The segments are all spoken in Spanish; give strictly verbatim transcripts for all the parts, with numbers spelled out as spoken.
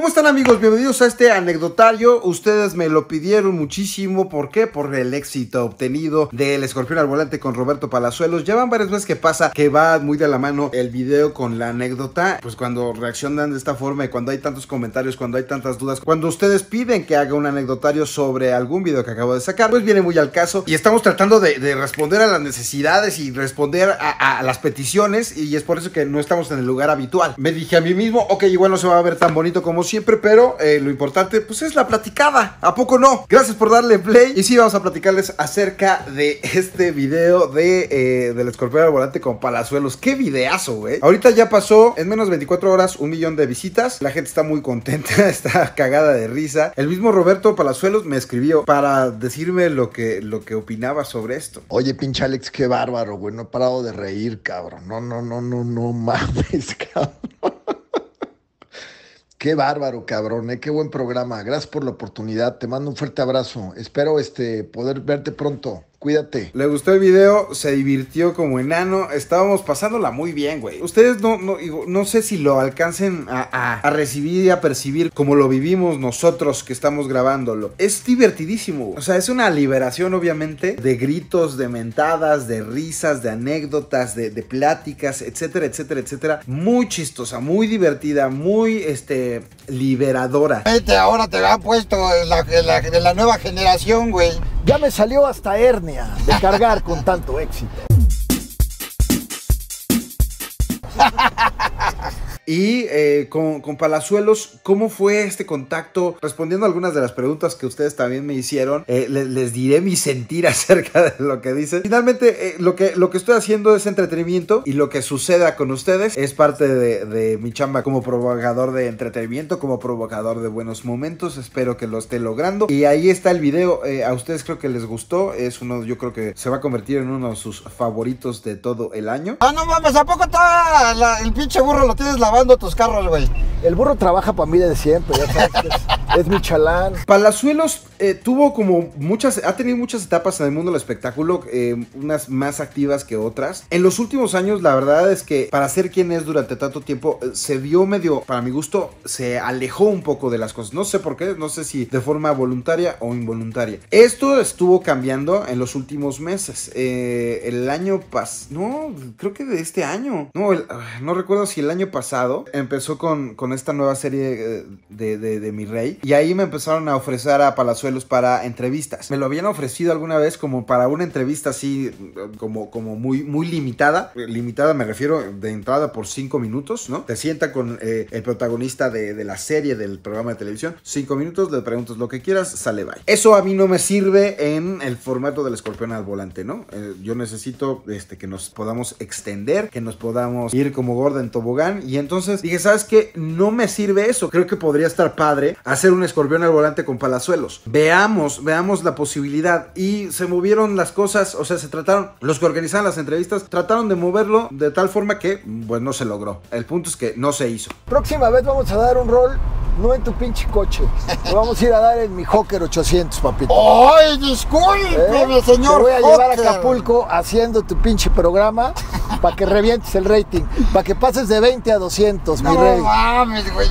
¿Cómo están, amigos? Bienvenidos a este anecdotario. Ustedes me lo pidieron muchísimo. ¿Por qué? Por el éxito obtenido del Escorpión al Volante con Roberto Palazuelos. Ya van varias veces que pasa que va muy de la mano el video con la anécdota. Pues cuando reaccionan de esta forma y cuando hay tantos comentarios, cuando hay tantas dudas, cuando ustedes piden que haga un anecdotario sobre algún video que acabo de sacar, pues viene muy al caso. Y estamos tratando de, de responder a las necesidades y responder a, a las peticiones. Y es por eso que no estamos en el lugar habitual. Me dije a mí mismo, ok, igual no se va a ver tan bonito como siempre, pero eh, lo importante pues es la platicada, ¿a poco no? Gracias por darle play. Y sí, vamos a platicarles acerca de este video de eh, del Escorpión al Volante con Palazuelos. ¡Qué videazo, güey! Ahorita ya pasó en menos de veinticuatro horas un millón de visitas. La gente está muy contenta, está cagada de risa. El mismo Roberto Palazuelos me escribió para decirme lo que, lo que opinaba sobre esto. Oye, pinche Alex, qué bárbaro, güey, no he parado de reír, cabrón. No, no, no, no, no mames, cabrón. Qué bárbaro, cabrón, ¿eh? Qué buen programa. Gracias por la oportunidad. Te mando un fuerte abrazo. Espero este, poder verte pronto. Cuídate. Le gustó el video, se divirtió como enano, estábamos pasándola muy bien, güey. Ustedes no, no, no sé si lo alcancen a, a, a recibir y a percibir como lo vivimos nosotros que estamos grabándolo. Es divertidísimo, güey. O sea, es una liberación, obviamente, de gritos, de mentadas, de risas, de anécdotas, de, de pláticas, etcétera, etcétera, etcétera. Muy chistosa, muy divertida, muy, este, liberadora. Vete, ahora te la han puesto en la, en la, en la nueva generación, güey. Ya me salió hasta hernia de cargar con tanto éxito. Y eh, con, con Palazuelos, ¿cómo fue este contacto? Respondiendo a algunas de las preguntas que ustedes también me hicieron, eh, les, les diré mi sentir acerca de lo que dicen. Finalmente, eh, lo, que, lo que estoy haciendo es entretenimiento y lo que suceda con ustedes es parte de, de mi chamba como provocador de entretenimiento, como provocador de buenos momentos. Espero que lo esté logrando. Y ahí está el video. Eh, a ustedes creo que les gustó. Es uno, yo creo que se va a convertir en uno de sus favoritos de todo el año. ¡Ah, no mames! ¿A poco está la, el pinche burro lo tienes lavado? Tus carros, güey. El burro trabaja para mí desde siempre, ya sabes, es, es mi chalán. Palazuelos eh, tuvo como muchas, ha tenido muchas etapas en el mundo del espectáculo, eh, unas más activas que otras. En los últimos años, la verdad es que para ser quien es durante tanto tiempo, eh, se vio medio, para mi gusto, se alejó un poco de las cosas. No sé por qué, no sé si de forma voluntaria o involuntaria. Esto estuvo cambiando en los últimos meses. Eh, el año pasado, no, creo que de este año, no, el, no recuerdo si el año pasado. Empezó con, con esta nueva serie de, de, de Mi Rey. Y ahí me empezaron a ofrecer a Palazuelos para entrevistas. Me lo habían ofrecido alguna vez como para una entrevista así como, como muy, muy limitada. Limitada me refiero de entrada por cinco minutos, ¿no? Te sienta con eh, el protagonista de, de la serie, del programa de televisión. cinco minutos, le preguntas lo que quieras, sale, bye. Eso a mí no me sirve en el formato del Escorpión al Volante, ¿no? Eh, yo necesito este, que nos podamos extender, que nos podamos ir como gorda en tobogán. Y entonces Entonces dije, ¿sabes qué? No me sirve eso. Creo que podría estar padre hacer un Escorpión al Volante con Palazuelos. Veamos, veamos la posibilidad. Y se movieron las cosas, o sea, se trataron, los que organizaban las entrevistas trataron de moverlo de tal forma que, pues, no se logró. El punto es que no se hizo. Próxima vez vamos a dar un rol, no en tu pinche coche. Lo vamos a ir a dar en mi Joker ochocientos, papito. ¡Ay, discúlpeme, ¿Eh? señor! Te voy a llevar Joker. a Acapulco haciendo tu pinche programa para que revientes el rating, para que pases de veinte a doscientos. Mi no, rey. Mames, güey.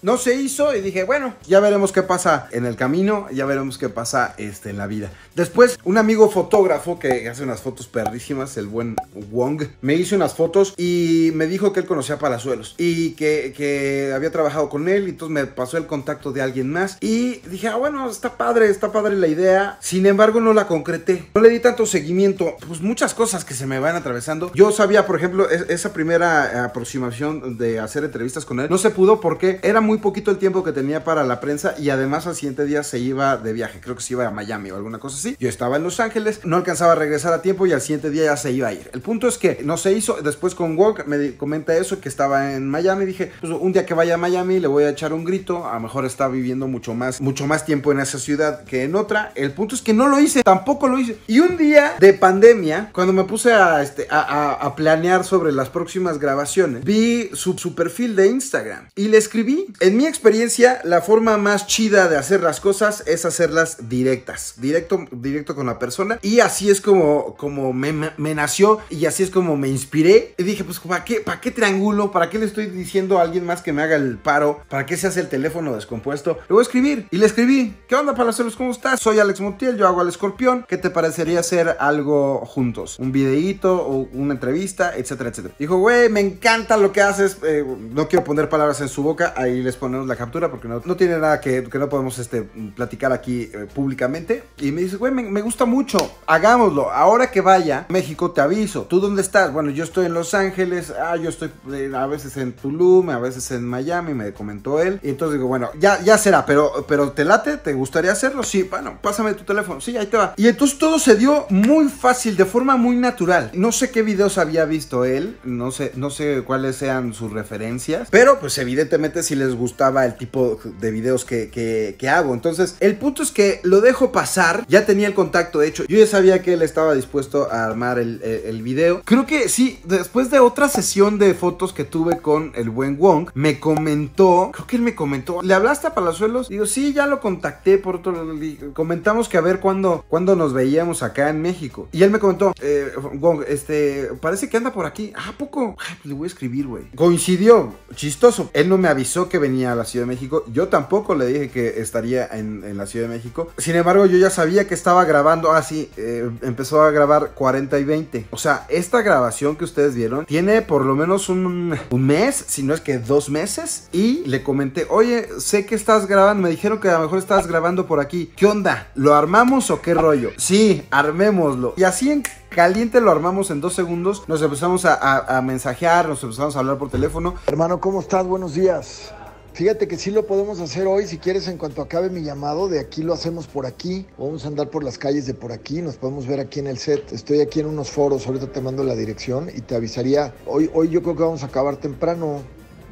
No se hizo y dije, bueno, ya veremos qué pasa en el camino, ya veremos qué pasa este, en la vida. Después, un amigo fotógrafo que hace unas fotos perrísimas, el buen Wong, me hizo unas fotos y me dijo que él conocía a Palazuelos y que, que había trabajado con él, y entonces me pasó el contacto de alguien más y dije, ah, bueno, está padre, está padre la idea. Sin embargo, no la concreté, no le di tanto seguimiento, pues muchas cosas que se me van atravesando. Yo sabía, por ejemplo, es, esa primera aproximación de de hacer entrevistas con él, no se pudo porque era muy poquito el tiempo que tenía para la prensa y además al siguiente día se iba de viaje, creo que se iba a Miami o alguna cosa así. Yo estaba en Los Ángeles, no alcanzaba a regresar a tiempo y al siguiente día ya se iba a ir. El punto es que no se hizo. Después con Wong me comenta eso, que estaba en Miami. Dije, pues un día que vaya a Miami le voy a echar un grito, a lo mejor está viviendo mucho más, mucho más tiempo en esa ciudad que en otra. El punto es que no lo hice, tampoco lo hice. Y un día de pandemia, cuando me puse a, este, a, a, a planear sobre las próximas grabaciones, vi su, su perfil de Instagram y le escribí: en mi experiencia, la forma más chida de hacer las cosas es hacerlas directas, directo, directo con la persona. Y así es como, como me, me nació y así es como me inspiré. Y dije, pues, ¿para qué, para qué triangulo? ¿Para qué le estoy diciendo a alguien más que me haga el paro? ¿Para qué se hace el teléfono descompuesto? Le voy a escribir. Y le escribí: ¿qué onda, Palazuelos? ¿Cómo estás? Soy Alex Montiel, yo hago al Escorpión. ¿Qué te parecería hacer algo juntos? Un videíto o una entrevista, etcétera, etcétera. Dijo: güey, me encanta lo que haces. Eh, no quiero poner palabras en su boca. Ahí les ponemos la captura porque no, no tiene nada que, que no podemos este, platicar aquí eh, públicamente. Y me dice: güey, me, me gusta mucho. Hagámoslo. Ahora que vaya a México te aviso. ¿Tú dónde estás? Bueno, yo estoy en Los Ángeles. Ah, yo estoy eh, a veces en Tulum, a veces en Miami, me comentó él. Y entonces digo: bueno, ya, ya será, pero, pero ¿te late? ¿Te gustaría hacerlo? Sí, bueno, pásame tu teléfono. Sí, ahí te va. Y entonces todo se dio muy fácil, de forma muy natural. No sé qué videos había visto él, no sé, no sé cuáles sean sus referencias, pero pues evidentemente sí les gustaba el tipo de videos que, que, que hago. Entonces el punto es que lo dejo pasar, ya tenía el contacto hecho, yo ya sabía que él estaba dispuesto a armar el, el, el video. Creo que sí, después de otra sesión de fotos que tuve con el buen Wong, me comentó, creo que él me comentó: ¿le hablaste a Palazuelos? Digo: sí, ya lo contacté por otro lado. Comentamos que a ver cuándo, cuándo nos veíamos acá en México. Y él me comentó: eh, Wong, este, parece que anda por aquí. ¿Ah, poco? Ay, le voy a escribir, güey. Coincidió, chistoso. Él no me avisó que venía a la Ciudad de México. Yo tampoco le dije que estaría en, en la Ciudad de México. Sin embargo, yo ya sabía que estaba grabando. Ah, sí, eh, empezó a grabar cuarenta y veinte. O sea, esta grabación que ustedes vieron tiene por lo menos un, un mes, si no es que dos meses. Y le comenté: oye, sé que estás grabando, me dijeron que a lo mejor estás grabando por aquí. ¿Qué onda? ¿Lo armamos o qué rollo? Sí, armémoslo. Y así en caliente lo armamos en dos segundos. Nos empezamos a, a, a mensajear, nos empezamos a hablar por teléfono. Hermano, ¿cómo estás? Buenos días. Fíjate que sí lo podemos hacer hoy, si quieres, en cuanto acabe mi llamado, de aquí lo hacemos por aquí. Vamos a andar por las calles de por aquí, nos podemos ver aquí en el set. Estoy aquí en unos foros, ahorita te mando la dirección y te avisaría. Hoy, hoy yo creo que vamos a acabar temprano.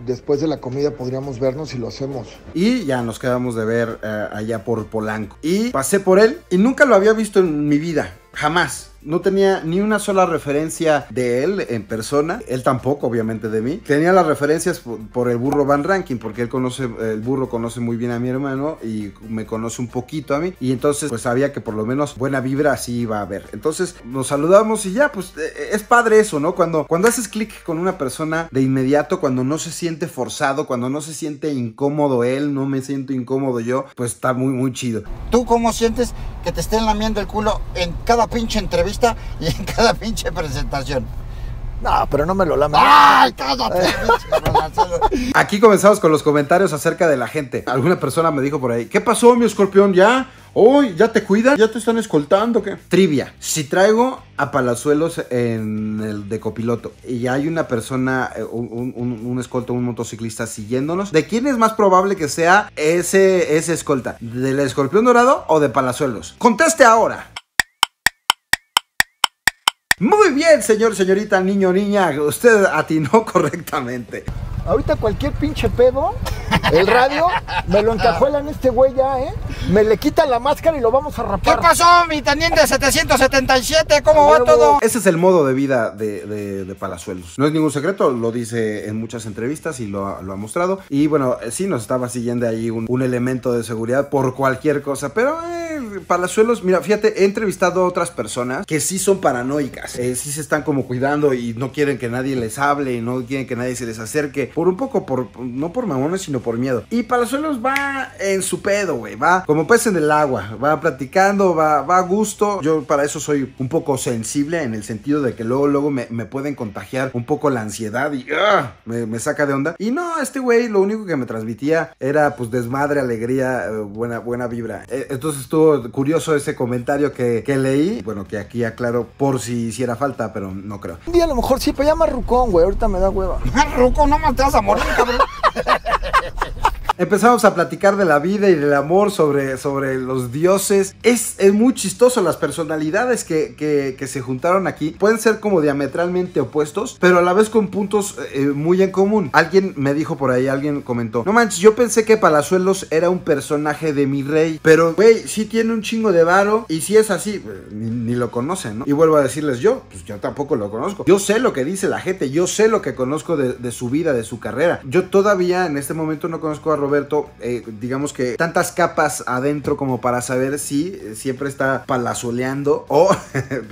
Después de la comida podríamos vernos y lo hacemos. Y ya nos quedamos de ver uh, allá por Polanco. Y pasé por él y nunca lo había visto en mi vida, jamás. No tenía ni una sola referencia de él en persona. Él tampoco, obviamente, de mí. Tenía las referencias por, por el burro Van Rankin, porque él conoce, el burro conoce muy bien a mi hermano y me conoce un poquito a mí. Y entonces, pues sabía que por lo menos buena vibra así iba a haber. Entonces, nos saludamos y ya, pues es padre eso, ¿no? Cuando, cuando haces clic con una persona de inmediato, cuando no se siente forzado, cuando no se siente incómodo él, no me siento incómodo yo, pues está muy, muy chido. ¿Tú cómo sientes que te estén lamiendo el culo en cada pinche entrevista y en cada pinche presentación? No, pero no me lo lames. ¡Ay, cállate! Aquí comenzamos con los comentarios acerca de la gente. Alguna persona me dijo por ahí: ¿qué pasó, mi Escorpión? ¿Ya? Hoy, oh, ¿ya te cuidan? ¿Ya te están escoltando? ¿Qué? Trivia: si traigo a Palazuelos en el de copiloto y hay una persona, un, un, un escolta, un motociclista siguiéndonos, ¿de quién es más probable que sea ese, ese escolta? ¿Del Escorpión Dorado o de Palazuelos? ¡Conteste ahora! Muy bien, señor, señorita, niño, niña, usted atinó correctamente. Ahorita cualquier pinche pedo, el radio, me lo encajuelan este güey ya, ¿eh? Me le quita la máscara y lo vamos a rapar. ¿Qué pasó, mi teniente setecientos setenta y siete? ¿Cómo va todo? Ese es el modo de vida de, de, de Palazuelos. No es ningún secreto, lo dice en muchas entrevistas y lo, lo ha mostrado. Y bueno, sí nos estaba siguiendo ahí un, un elemento de seguridad por cualquier cosa, pero... Eh, Palazuelos, mira, fíjate, he entrevistado a otras personas que sí son paranoicas, eh, sí se están como cuidando y no quieren que nadie les hable y no quieren que nadie se les acerque, por un poco, por no por mamones, sino por miedo. Y Palazuelos va en su pedo, güey, va como pez en el agua, va platicando, va, va a gusto. Yo para eso soy un poco sensible, en el sentido de que luego, luego me, me pueden contagiar un poco la ansiedad y uh, me, me saca de onda. Y no, este güey lo único que me transmitía era pues desmadre, alegría, eh, buena, buena vibra. Eh, entonces estuvo curioso ese comentario que, que leí. Bueno, que aquí aclaro por si hiciera falta, pero no creo. Un día a lo mejor sí, pero ya marrucón, güey. Ahorita me da hueva. Marrucón, no más te vas a morir, cabrón. Empezamos a platicar de la vida y del amor, sobre, sobre los dioses. Es, es muy chistoso, las personalidades que, que, que se juntaron aquí pueden ser como diametralmente opuestos, pero a la vez con puntos eh, muy en común. Alguien me dijo por ahí, alguien comentó: no manches, yo pensé que Palazuelos era un personaje de Mi Rey, pero güey, sí tiene un chingo de varo, y si es así, ni, ni lo conocen, ¿no? Y vuelvo a decirles yo, pues yo tampoco lo conozco. Yo sé lo que dice la gente, yo sé lo que conozco de, de su vida, de su carrera. Yo todavía en este momento no conozco a Roberto, eh, digamos que tantas capas adentro como para saber si eh, siempre está palazueleando o,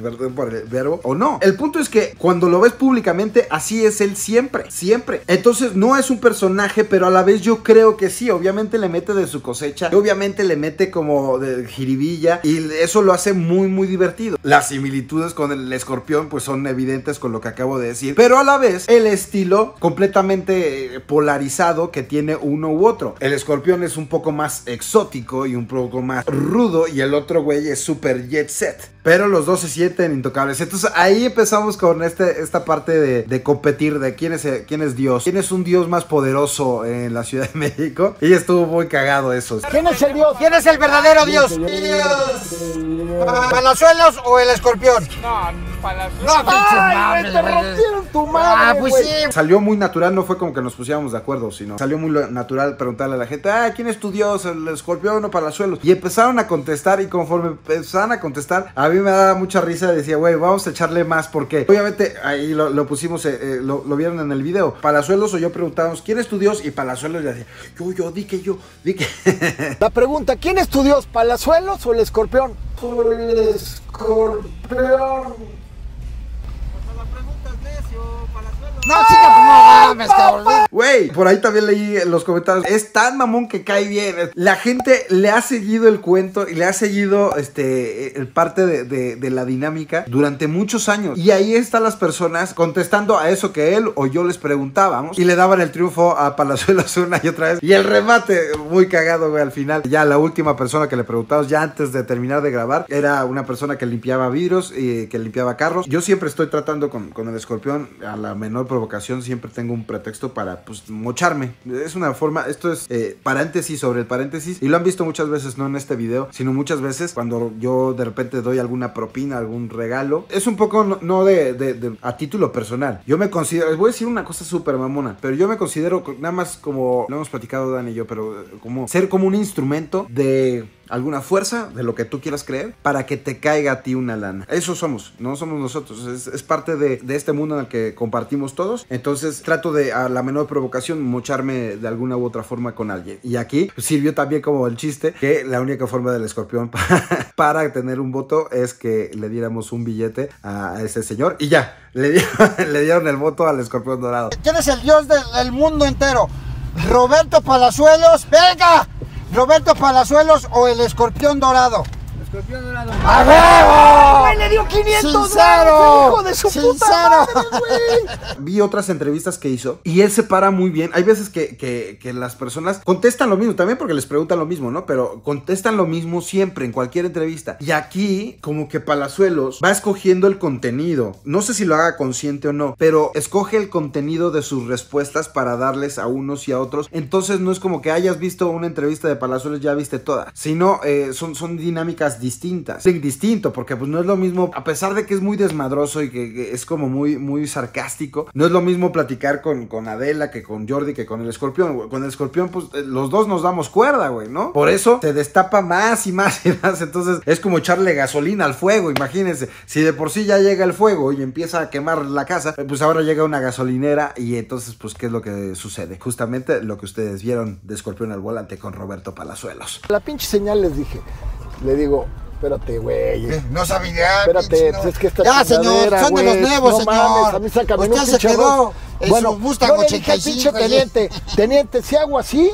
perdón por el verbo, o no. El punto es que cuando lo ves públicamente, así es él siempre, siempre. Entonces no es un personaje, pero a la vez yo creo que sí, obviamente le mete de su cosecha, y obviamente le mete como de jiribilla, y eso lo hace muy, muy divertido. Las similitudes con el escorpión pues son evidentes con lo que acabo de decir, pero a la vez el estilo completamente polarizado que tiene uno u otro. El escorpión es un poco más exótico y un poco más rudo, y el otro güey es super jet set, pero los dos se sienten intocables. Entonces ahí empezamos con este, esta parte de, de competir de quién es, quién es Dios, quién es un Dios más poderoso en la Ciudad de México, y estuvo muy cagado eso. ¿Quién es el Dios? ¿Quién es el verdadero Dios? Dios. ¿Palazuelos o el escorpión? No, Palazuelos. No, ¡ay, me te rompieron tu madre! Ah, pues wey. Sí. Salió muy natural, no fue como que nos pusiéramos de acuerdo, sino salió muy natural preguntarle a la gente: ah, ¿quién es tu Dios? ¿El escorpión o Palazuelos? Y empezaron a contestar, y conforme empezaron a contestar, a mí me daba mucha risa. Decía, güey, vamos a echarle más, porque obviamente ahí lo, lo pusimos, eh, eh, lo, lo vieron en el video. Palazuelos o yo preguntábamos: ¿quién es tu Dios? Y Palazuelos le decía: yo, yo, di que yo, di que. La pregunta: ¿quién es tu Dios? ¿Palazuelos o el escorpión? El escorpión. No, chica, no mames, cabrón. Güey, por ahí también leí en los comentarios: es tan mamón que cae bien. La gente le ha seguido el cuento y le ha seguido este el parte de, de, de la dinámica durante muchos años. Y ahí están las personas contestando a eso que él o yo les preguntábamos, y le daban el triunfo a Palazuelos una y otra vez. Y el remate, muy cagado, güey, al final. Ya la última persona que le preguntamos, ya antes de terminar de grabar, era una persona que limpiaba vidrios y que limpiaba carros. Yo siempre estoy tratando con, con el escorpión, a la menor provocación siempre tengo un pretexto para, pues, mocharme. Es una forma, esto es eh, paréntesis sobre el paréntesis, y lo han visto muchas veces, no en este video, sino muchas veces cuando yo de repente doy alguna propina, algún regalo. Es un poco no, no de, de, de a título personal. Yo me considero, les voy a decir una cosa súper mamona, pero yo me considero nada más como, lo hemos platicado Dan y yo, pero como ser como un instrumento de alguna fuerza, de lo que tú quieras creer, para que te caiga a ti una lana. Eso somos, no somos nosotros, es, es parte de, de este mundo en el que compartimos todos. Entonces trato de, a la menor provocación, mocharme de alguna u otra forma con alguien. Y aquí sirvió también como el chiste que la única forma del escorpión para, para tener un voto es que le diéramos un billete a, a ese señor, y ya, le dieron, le dieron el voto al escorpión dorado. ¿Quién es el Dios del, del mundo entero? Roberto Palazuelos, venga. ¿Roberto Palazuelos o el escorpión dorado? Escorpión dorado. ¡A huevo! ¡Güey, le dio quinientos! ¡Sincero! ¡Hijo de su puta madre, güey! Vi otras entrevistas que hizo y él se para muy bien. Hay veces que, que, que las personas contestan lo mismo, también porque les preguntan lo mismo, ¿no? Pero contestan lo mismo siempre, en cualquier entrevista. Y aquí, como que Palazuelos va escogiendo el contenido. No sé si lo haga consciente o no, pero escoge el contenido de sus respuestas para darles a unos y a otros. Entonces no es como que hayas visto una entrevista de Palazuelos, ya viste toda, sino eh, son, son dinámicas distintas. Sí, distinto, porque pues no es lo mismo, a pesar de que es muy desmadroso y que, que es como muy, muy sarcástico. No es lo mismo platicar con, con Adela que con Jordi que con el escorpión, güey. Con el escorpión, pues, eh, los dos nos damos cuerda, güey, ¿no? Por eso se destapa más y más y más. Entonces es como echarle gasolina al fuego, imagínense. Si de por sí ya llega el fuego y empieza a quemar la casa, pues ahora llega una gasolinera, y entonces, pues, ¿qué es lo que sucede? Justamente lo que ustedes vieron de Escorpión al Volante con Roberto Palazuelos. La pinche señal, les dije. Le digo: espérate, güey. No sabía. Espérate, no. Es que esta ya, señor, son de los nuevos, no señor. Mames, a mí sácame usted un se quedó en bueno, su busta con ochenta y cinco. Teniente, teniente, si hago así,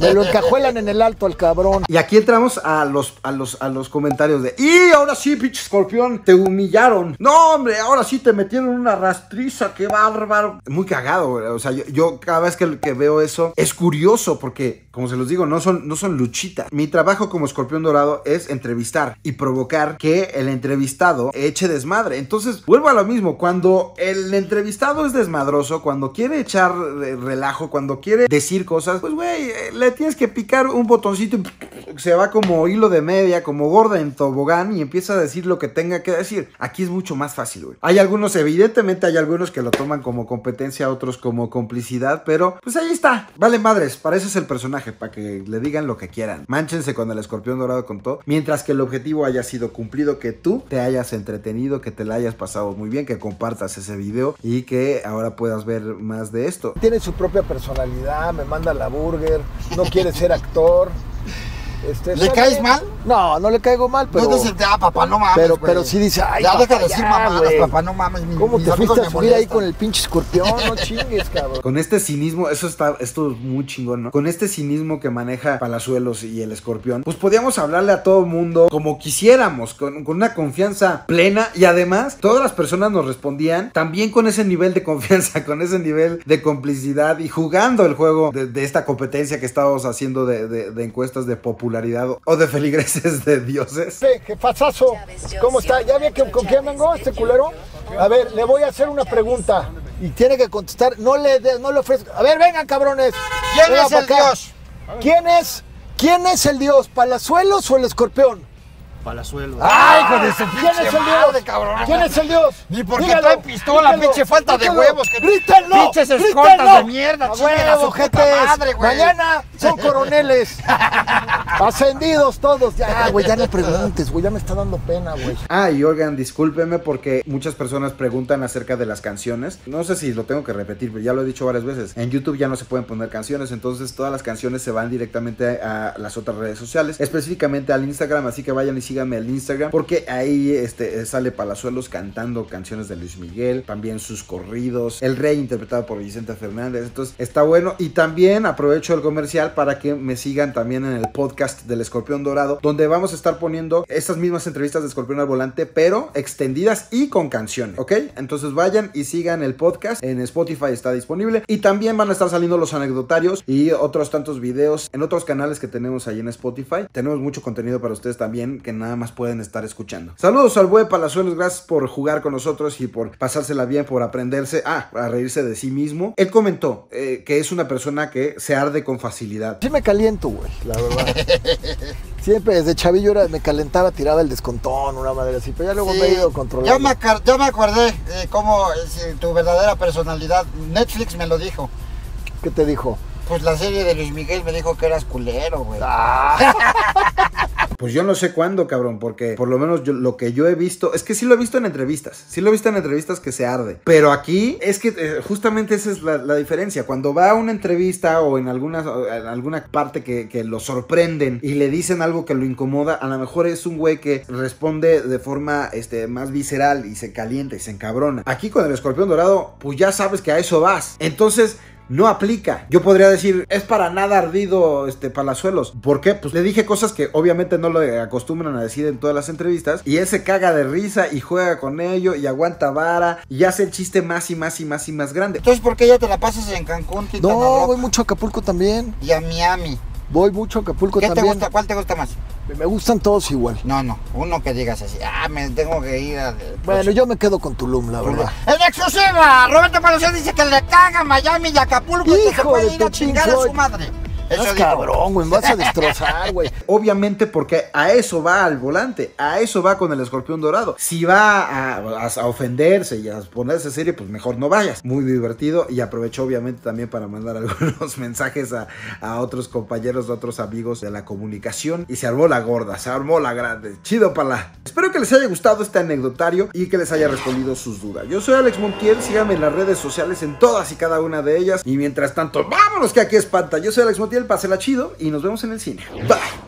me lo encajuelan en el alto al cabrón. Y aquí entramos a los, a los, a los comentarios de: y ahora sí, pinche escorpión, te humillaron. No, hombre, ahora sí te metieron una rastriza, qué bárbaro. Muy cagado, güey. O sea, yo, yo cada vez que, que veo eso, es curioso porque, como se los digo, no son, no son luchitas. Mi trabajo como escorpión dorado es entrevistar y provocar que el entrevistado eche desmadre. Entonces, vuelvo a lo mismo, cuando el entrevistado es desmadroso, cuando quiere echar relajo, cuando quiere decir cosas, pues, güey, eh, le, le tienes que picar un botoncito y se va como hilo de media, como gorda en tobogán, y empieza a decir lo que tenga que decir. Aquí es mucho más fácil, güey. Hay algunos, evidentemente hay algunos que lo toman como competencia, otros como complicidad, pero pues ahí está. Vale madres, para eso es el personaje, para que le digan lo que quieran. Mánchense con el Escorpión Dorado con todo, mientras que el objetivo haya sido cumplido, que tú te hayas entretenido, que te la hayas pasado muy bien, que compartas ese video y que ahora puedas ver más de esto. Tiene su propia personalidad, me manda la burger, no quiere ser actor. Este, ¿Le caes mal? No, no le caigo mal, pero... No te senté, ah, papá, no mames, Pero, pero sí dice, ay, ya, papá, deja de decir mamadas, papá, no mames. Mi, ¿Cómo te fuiste a subir ahí con el pinche escorpión? No chingues, cabrón. Con este cinismo, eso está, esto es muy chingón, ¿no? Con este cinismo que maneja Palazuelos y el escorpión, pues podíamos hablarle a todo mundo como quisiéramos, con, con una confianza plena, y además, todas las personas nos respondían también con ese nivel de confianza, con ese nivel de complicidad, y jugando el juego de, de esta competencia que estábamos haciendo de, de, de encuestas de popularidad o de feligreses de dioses. Hey, jefazazo, ¿cómo está? ¿Ya ve que con quién vengo este culero? A ver, le voy a hacer una pregunta y tiene que contestar. No le, de, no le ofrezco. A ver, vengan, cabrones. ¿Quién Venga es el acá. dios? ¿Quién es? ¿Quién es el dios? ¿Palazuelos o el escorpión? Palazuelos. ¡Ay, hijo de su pinche! ¿Quién es el dios? De cabrón, ¿Quién es el dios? Ni porque trae pistola, pinche falta grítalo, de huevos. Que... ¡Grítenlo! ¡Pinches escoltas de mierda! ¡Huevos, ojetes! Madre, mañana son coroneles. Ascendidos todos. Ya, güey, ya no preguntes, güey. Ya me está dando pena, güey. Ah, y oigan, discúlpeme porque muchas personas preguntan acerca de las canciones. No sé si lo tengo que repetir, pero ya lo he dicho varias veces. En YouTube ya no se pueden poner canciones, entonces todas las canciones se van directamente a las otras redes sociales, específicamente al Instagram, así que vayan y síganme al Instagram, porque ahí este, sale Palazuelos cantando canciones de Luis Miguel, también sus corridos, El Rey interpretado por Vicente Fernández. Entonces está bueno, y también aprovecho el comercial para que me sigan también en el podcast del Escorpión Dorado, donde vamos a estar poniendo estas mismas entrevistas de Escorpión al Volante, pero extendidas y con canciones, ¿ok? Entonces vayan y sigan el podcast, en Spotify está disponible, y también van a estar saliendo los anecdotarios y otros tantos videos en otros canales que tenemos ahí en Spotify. Tenemos mucho contenido para ustedes también, que nada más pueden estar escuchando. Saludos al buen Palazuelos, gracias por jugar con nosotros y por pasársela bien, por aprenderse ah, a reírse de sí mismo. Él comentó eh, que es una persona que se arde con facilidad. Sí me caliento, güey, la verdad. Siempre desde chavillo era, me calentaba, tiraba el descontón, una madre así, pero ya luego sí, me he ido controlando. Ya me, ya me acordé eh, cómo eh, tu verdadera personalidad. Netflix me lo dijo. ¿Qué te dijo? Pues la serie de Luis Miguel me dijo que eras culero, güey. Ah. Pues yo no sé cuándo, cabrón, porque por lo menos yo, lo que yo he visto, es que sí lo he visto en entrevistas, sí lo he visto en entrevistas que se arde, pero aquí es que eh, justamente esa es la, la diferencia. Cuando va a una entrevista o en alguna, en alguna parte que, que lo sorprenden y le dicen algo que lo incomoda, a lo mejor es un güey que responde de forma este, más visceral y se calienta y se encabrona. Aquí con el Escorpión Dorado, pues ya sabes que a eso vas, entonces... no aplica. Yo podría decir, es para nada ardido este Palazuelos. ¿Por qué? Pues le dije cosas que obviamente no le acostumbran a decir en todas las entrevistas, y él se caga de risa y juega con ello y aguanta vara y hace el chiste más y más y más y más grande. Entonces, ¿por qué ya te la pasas en Cancún? No, voy mucho a Acapulco también. Y a Miami. Voy mucho a Acapulco también. ¿Qué te gusta? ¿Cuál te gusta más? Me gustan todos igual. No, no, uno que digas así, ah, me tengo que ir a... Bueno, yo me quedo con Tulum, la verdad. ¡En exclusiva! Roberto Palazuelos dice que le caga Miami y Acapulco y que se puede ir a chingar a su madre. Eso es cabrón, güey, vas a destrozar, güey. Obviamente porque a eso va al volante, a eso va con el Escorpión Dorado. Si va a, a, a ofenderse y a ponerse serio, pues mejor no vayas. Muy divertido, y aprovecho obviamente también para mandar algunos mensajes a, a otros compañeros, a otros amigos de la comunicación, y se armó la gorda, se armó la grande. Chido para la... Espero que les haya gustado este anecdotario y que les haya respondido sus dudas. Yo soy Alex Montiel, síganme en las redes sociales, en todas y cada una de ellas, y mientras tanto, vámonos que aquí espanta. Yo soy Alex Montiel, pásela chido y nos vemos en el cine. Bye.